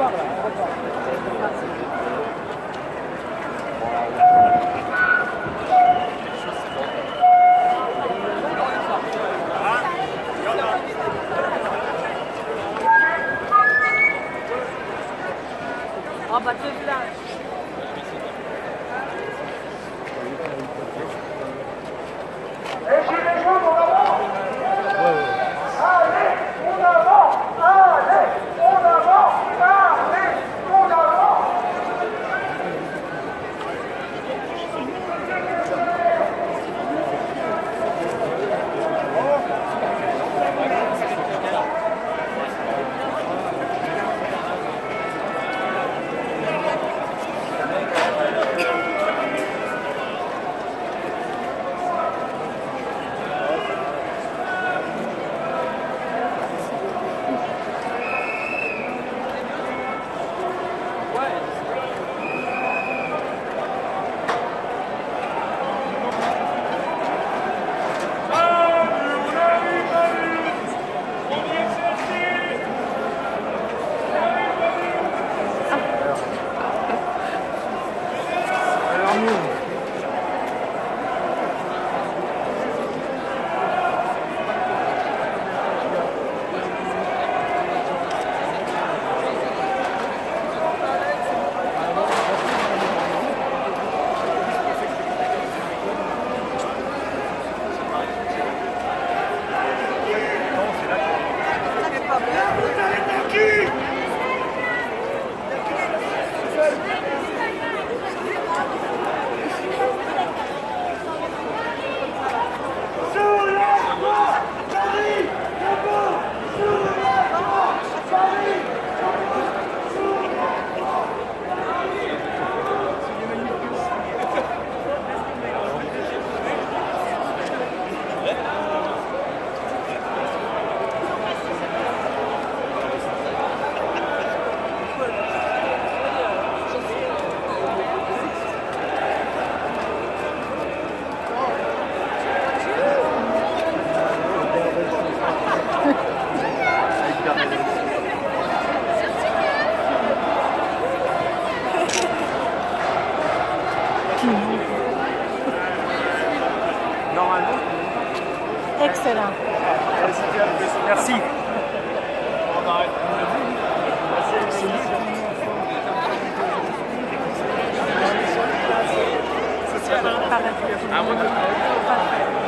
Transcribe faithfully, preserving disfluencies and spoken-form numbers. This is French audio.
repart là, on repart. Ah bah tu es là. Excellent. Merci. Merci.